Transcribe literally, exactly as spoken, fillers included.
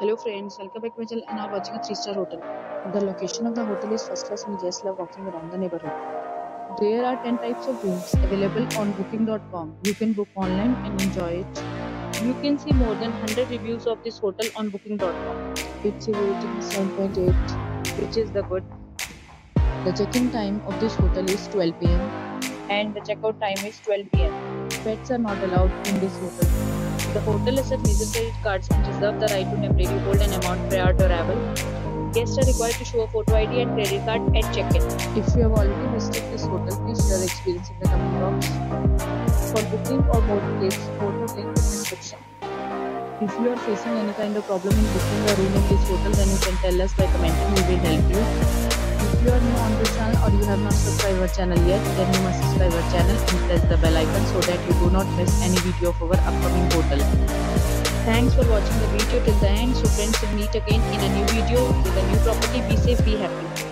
Hello friends, welcome back to my channel and are watching a three star hotel. The location of the hotel is first class and we just love walking around the neighborhood. There are ten types of rooms available on booking dot com. You can book online and enjoy it. You can see more than one hundred reviews of this hotel on booking dot com. Its rating is seven point eight, which is the good. The check-in time of this hotel is twelve p m and the check-out time is twelve p m Pets are not allowed in this hotel. The hotel accepts major credit cards and reserves the right to temporarily hold an amount prior to arrival. Guests are required to show a photo I D and credit card at check-in. If you have already visited this hotel, please share your experience in the comment box. For booking or more details, go to link in the description. If you are facing any kind of problem in booking a room in this hotel, then you can tell us by commenting. We will help you. If you are new on this channel or you have not subscribed our channel yet, then you must subscribe our channel and press the bell icon so that you do not miss any video of our upcoming hotel. Thanks for watching the video till the end. So friends, we'll meet again in a new video with a new property. Be safe, be happy.